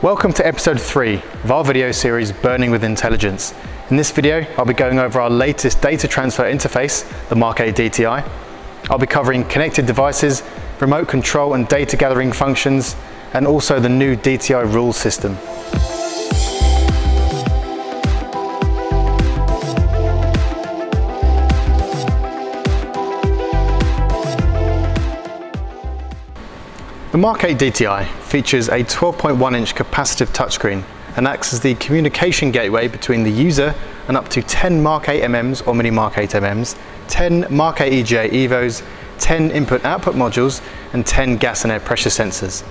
Welcome to episode 3 of our video series Burning with Intelligence. In this video, I'll be going over our latest data transfer interface, the Mk8 DTI. I'll be covering connected devices, remote control and data gathering functions, and also the new DTI rule system. The Mk8 DTI features a 12.1-inch capacitive touchscreen and acts as the communication gateway between the user and up to 10 Mk8 MMs or Mini Mk8 MMs, 10 Mk8 EGA EVOs, 10 input-output modules and 10 gas and air pressure sensors.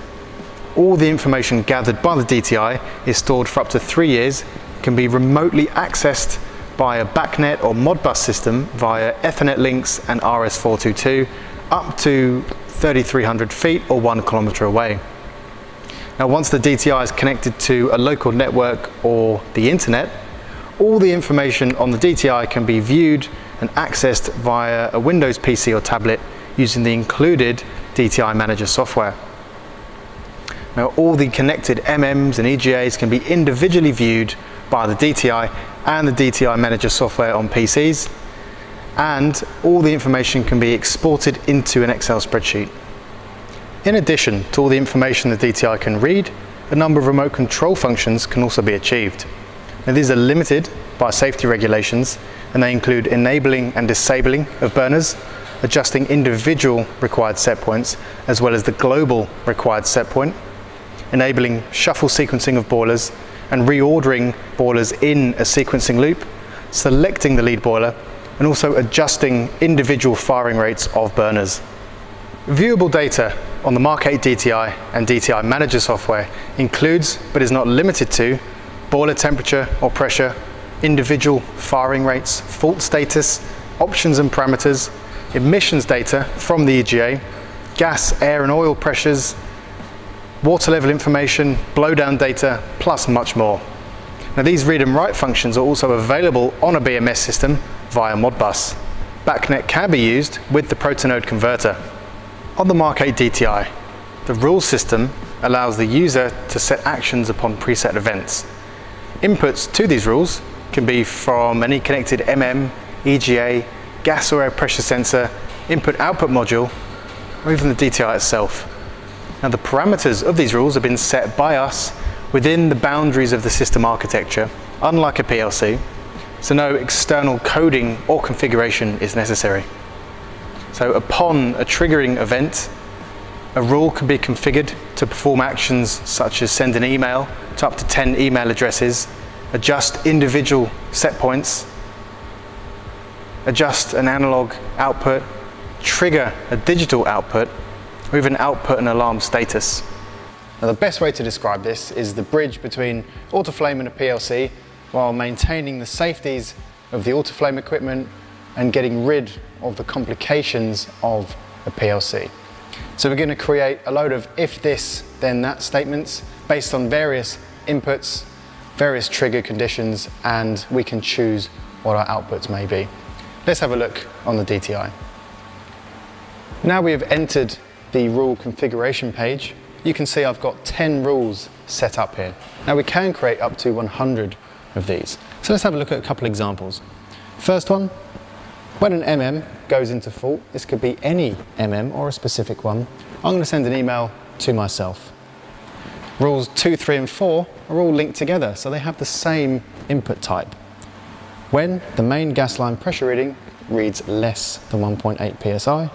All the information gathered by the DTI is stored for up to 3 years, can be remotely accessed by a BACnet or Modbus system via Ethernet links and RS422 up to 3,300 feet or 1 kilometer away. Now, once the DTI is connected to a local network or the internet, all the information on the DTI can be viewed and accessed via a Windows PC or tablet using the included DTI Manager software. Now, all the connected MMs and EGAs can be individually viewed by the DTI and the DTI Manager software on PCs, and all the information can be exported into an Excel spreadsheet. In addition to all the information the DTI can read, a number of remote control functions can also be achieved. Now, these are limited by safety regulations, and they include enabling and disabling of burners, adjusting individual required set points as well as the global required set point, enabling shuffle sequencing of boilers and reordering boilers in a sequencing loop, selecting the lead boiler, and also adjusting individual firing rates of burners. Viewable data on the Mk8 DTI and DTI Manager software includes, but is not limited to, boiler temperature or pressure, individual firing rates, fault status, options and parameters, emissions data from the EGA, gas, air and oil pressures, water level information, blowdown data, plus much more. Now, these read and write functions are also available on a BMS system via Modbus. BACnet can be used with the Protonode converter. On the Mk8 DTI, the rule system allows the user to set actions upon preset events. Inputs to these rules can be from any connected MM, EGA, gas or air pressure sensor, input-output module, or even the DTI itself. Now, the parameters of these rules have been set by us within the boundaries of the system architecture, unlike a PLC, so no external coding or configuration is necessary. So upon a triggering event, a rule can be configured to perform actions such as send an email to up to 10 email addresses, adjust individual set points, adjust an analog output, trigger a digital output, or even output an alarm status. Now, the best way to describe this is the bridge between AutoFlame and a PLC while maintaining the safeties of the AutoFlame equipment and getting rid of the complications of a PLC. So we're going to create a load of if this then that statements based on various inputs, various trigger conditions, and we can choose what our outputs may be. Let's have a look on the DTI. Now we have entered the rule configuration page. You can see I've got 10 rules set up here. Now, we can create up to 100 of these. So let's have a look at a couple examples. First one, when an MM goes into fault, this could be any MM or a specific one, I'm going to send an email to myself. Rules 2, 3 and 4 are all linked together, so they have the same input type. When the main gas line pressure reading reads less than 1.8 psi,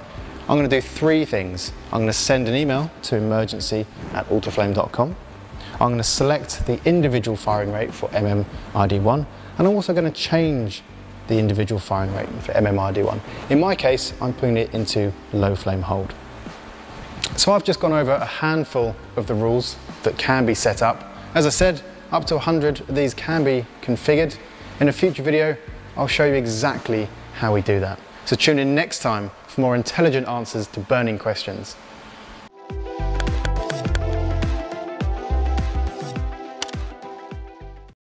I'm going to do 3 things. I'm going to send an email to emergency@autoflame.com. I'm going to select the individual firing rate for MMRD1, and I'm also going to change the individual firing rate for MMRD1. In my case, I'm putting it into low flame hold. So I've just gone over a handful of the rules that can be set up. As I said, up to 100 of these can be configured. In a future video, I'll show you exactly how we do that. So tune in next time for more intelligent answers to burning questions.